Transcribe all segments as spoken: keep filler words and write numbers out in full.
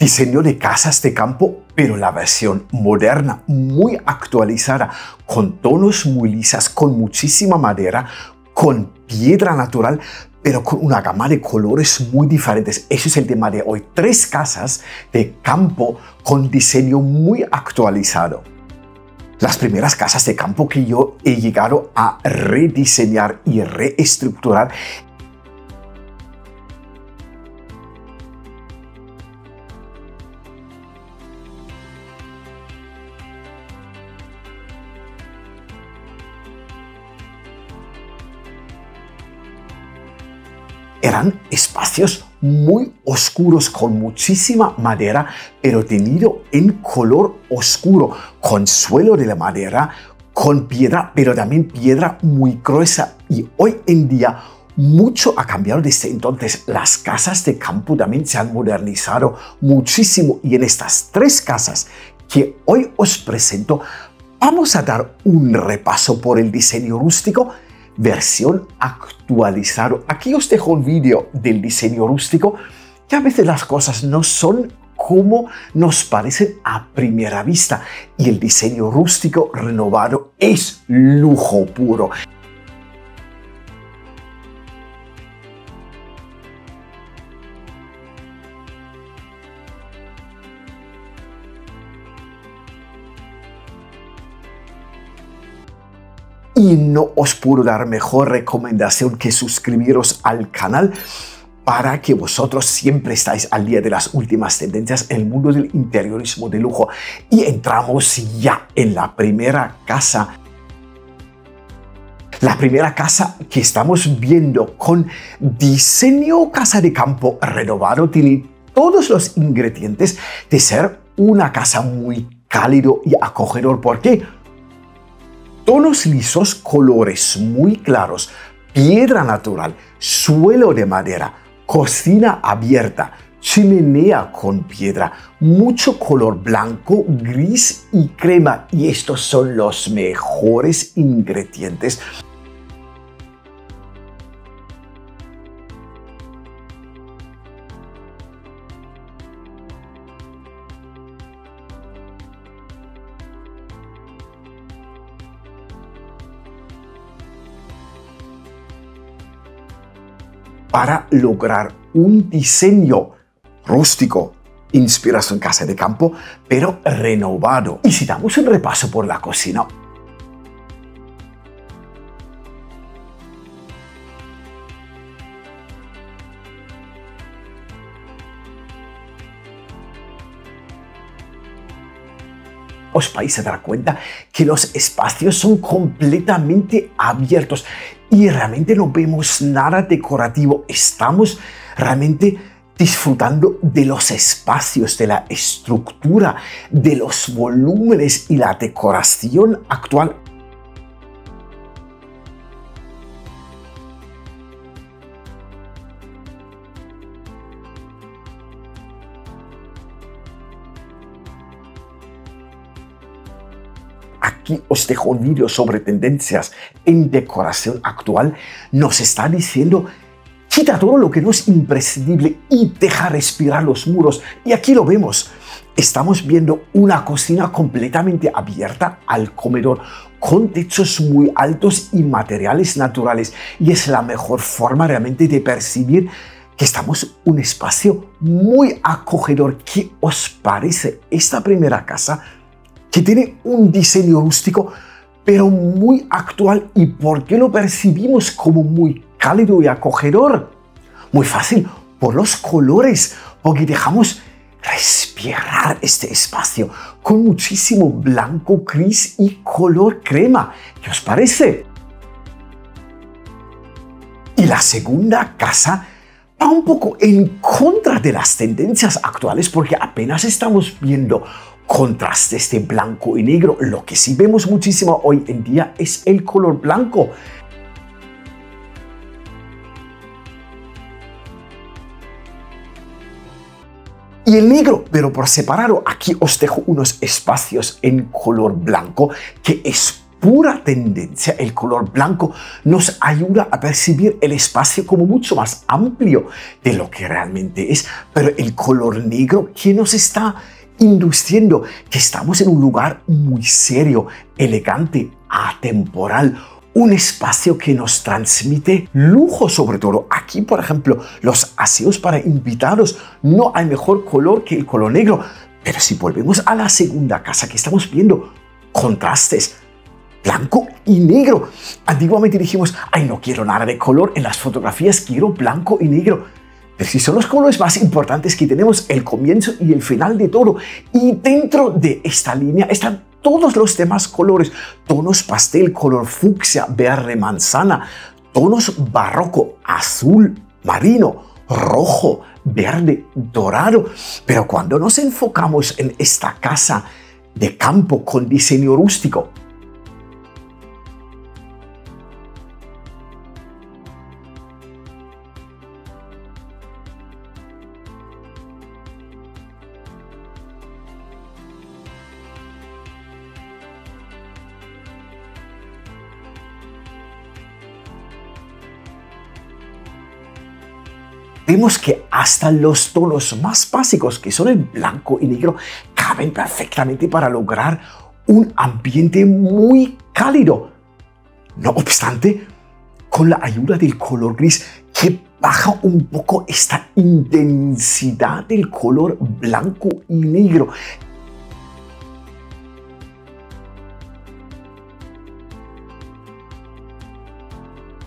diseño de casas de campo, pero la versión moderna, muy actualizada, con tonos muy lisas, con muchísima madera, con piedra natural, pero con una gama de colores muy diferentes. Eso es el tema de hoy. Tres casas de campo con diseño muy actualizado. Las primeras casas de campo que yo he llegado a rediseñar y reestructurar eran espacios muy oscuros, con muchísima madera, pero teñido en color oscuro, con suelo de la madera, con piedra, pero también piedra muy gruesa. Y hoy en día mucho ha cambiado desde entonces. Las casas de campo también se han modernizado muchísimo, y en estas tres casas que hoy os presento vamos a dar un repaso por el diseño rústico versión actualizado. Aquí os dejo un vídeo del diseño rústico, que a veces las cosas no son como nos parecen a primera vista, y el diseño rústico renovado es lujo puro. Y no os puedo dar mejor recomendación que suscribiros al canal para que vosotros siempre estáis al día de las últimas tendencias en el mundo del interiorismo de lujo. Y entramos ya en la primera casa. La primera casa que estamos viendo con diseño casa de campo renovado tiene todos los ingredientes de ser una casa muy cálido y acogedor. ¿Por qué? Tonos lisos, colores muy claros, piedra natural, suelo de madera, cocina abierta, chimenea con piedra, mucho color blanco, gris y crema. Y estos son los mejores ingredientes. Para lograr un diseño rústico, inspiración casa de campo, pero renovado. Y si damos un repaso por la cocina, os vais a dar cuenta que los espacios son completamente abiertos y realmente no vemos nada decorativo. Estamos realmente disfrutando de los espacios, de la estructura, de los volúmenes y la decoración actual. Aquí os dejo un vídeo sobre tendencias en decoración actual. Nos está diciendo, quita todo lo que no es imprescindible y deja respirar los muros. Y aquí lo vemos. Estamos viendo una cocina completamente abierta al comedor, con techos muy altos y materiales naturales. Y es la mejor forma realmente de percibir que estamos en un espacio muy acogedor. ¿Qué os parece esta primera casa? Que tiene un diseño rústico, pero muy actual. ¿Y por qué lo percibimos como muy cálido y acogedor? Muy fácil, por los colores, porque dejamos respirar este espacio con muchísimo blanco, gris y color crema. ¿Qué os parece? Y la segunda casa va un poco en contra de las tendencias actuales, porque apenas estamos viendo contrastes de blanco y negro. Lo que sí vemos muchísimo hoy en día es el color blanco. Y el negro, pero por separado. Aquí os dejo unos espacios en color blanco que es pura tendencia, el color blanco nos ayuda a percibir el espacio como mucho más amplio de lo que realmente es, pero el color negro que nos está induciendo que estamos en un lugar muy serio, elegante, atemporal, un espacio que nos transmite lujo, sobre todo. Aquí, por ejemplo, los aseos para invitados, no hay mejor color que el color negro. Pero si volvemos a la segunda casa que estamos viendo, contrastes, blanco y negro. Antiguamente dijimos, ay, no quiero nada de color en las fotografías, quiero blanco y negro. Pero si son los colores más importantes que tenemos, el comienzo y el final de todo. Y dentro de esta línea están todos los demás colores, tonos pastel, color fucsia, verde manzana, tonos barroco, azul, marino, rojo, verde, dorado. Pero cuando nos enfocamos en esta casa de campo con diseño rústico, vemos que hasta los tonos más básicos, que son el blanco y negro, caben perfectamente para lograr un ambiente muy cálido. No obstante, con la ayuda del color gris, que baja un poco esta intensidad del color blanco y negro.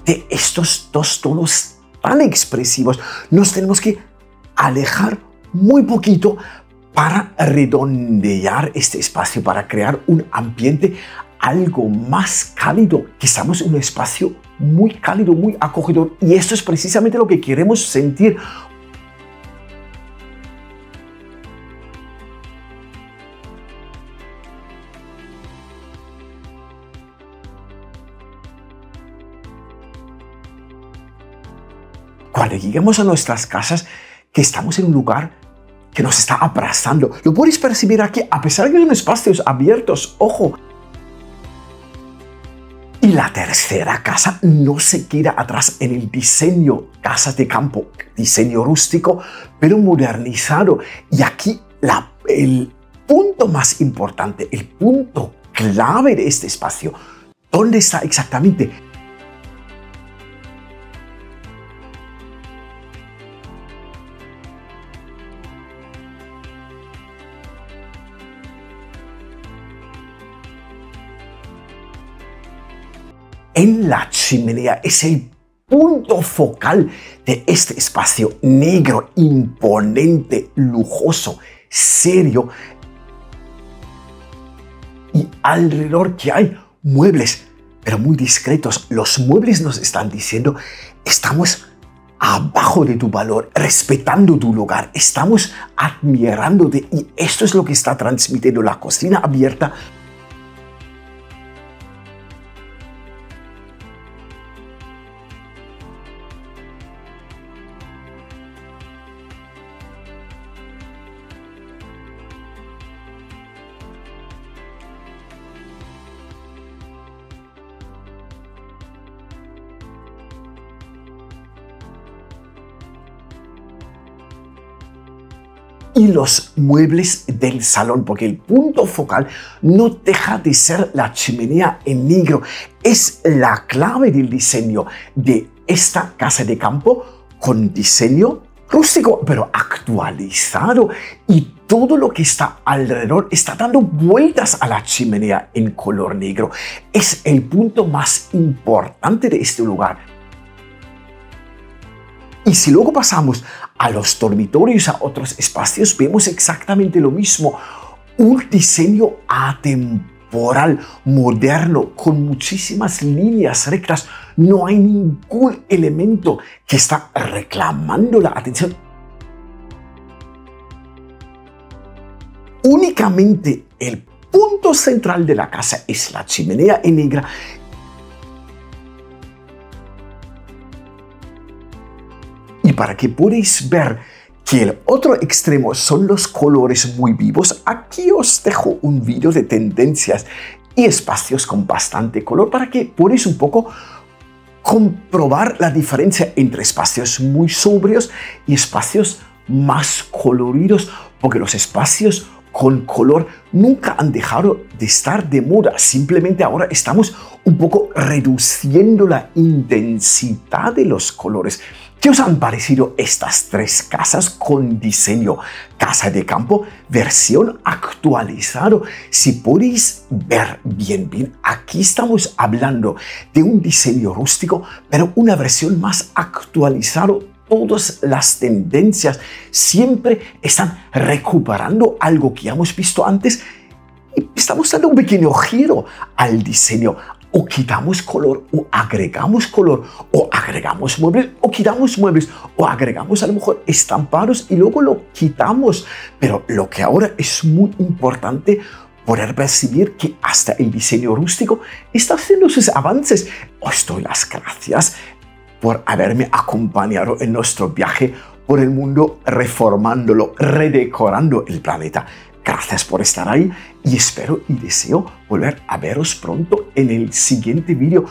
De estos dos tonos tan expresivos, nos tenemos que alejar muy poquito para redondear este espacio, para crear un ambiente algo más cálido, que estamos en un espacio muy cálido, muy acogedor, y esto es precisamente lo que queremos sentir. Cuando lleguemos a nuestras casas, que estamos en un lugar que nos está abrazando. Lo puedes percibir aquí, a pesar de que son espacios abiertos, ojo. Y la tercera casa no se queda atrás en el diseño, casas de campo, diseño rústico, pero modernizado. Y aquí la, el punto más importante, el punto clave de este espacio, ¿dónde está exactamente? En la chimenea es el punto focal de este espacio negro, imponente, lujoso, serio. Y alrededor que hay muebles, pero muy discretos. Los muebles nos están diciendo, estamos abajo de tu valor, respetando tu lugar, estamos admirándote. Y esto es lo que está transmitiendo la cocina abierta. Y los muebles del salón, porque el punto focal no deja de ser la chimenea en negro. Es la clave del diseño de esta casa de campo con diseño rústico, pero actualizado. Y todo lo que está alrededor está dando vueltas a la chimenea en color negro. Es el punto más importante de este lugar. Y si luego pasamos a los dormitorios, a otros espacios, vemos exactamente lo mismo. Un diseño atemporal, moderno, con muchísimas líneas rectas. No hay ningún elemento que está reclamando la atención. Únicamente el punto central de la casa es la chimenea en negra. Para que podáis ver que el otro extremo son los colores muy vivos, aquí os dejo un vídeo de tendencias y espacios con bastante color para que puedas un poco comprobar la diferencia entre espacios muy sobrios y espacios más coloridos, porque los espacios con color nunca han dejado de estar de moda, simplemente ahora estamos un poco reduciendo la intensidad de los colores. ¿Qué os han parecido estas tres casas con diseño casa de campo versión actualizado? Si podéis ver bien, bien, aquí estamos hablando de un diseño rústico, pero una versión más actualizado. Todas las tendencias siempre están recuperando algo que ya hemos visto antes y estamos dando un pequeño giro al diseño. O quitamos color, o agregamos color, o agregamos muebles, o quitamos muebles, o agregamos a lo mejor estampados y luego lo quitamos. Pero lo que ahora es muy importante poder percibir que hasta el diseño rústico está haciendo sus avances. Os doy las gracias por haberme acompañado en nuestro viaje por el mundo, reformándolo, redecorando el planeta. Gracias por estar ahí y espero y deseo volver a veros pronto en el siguiente vídeo.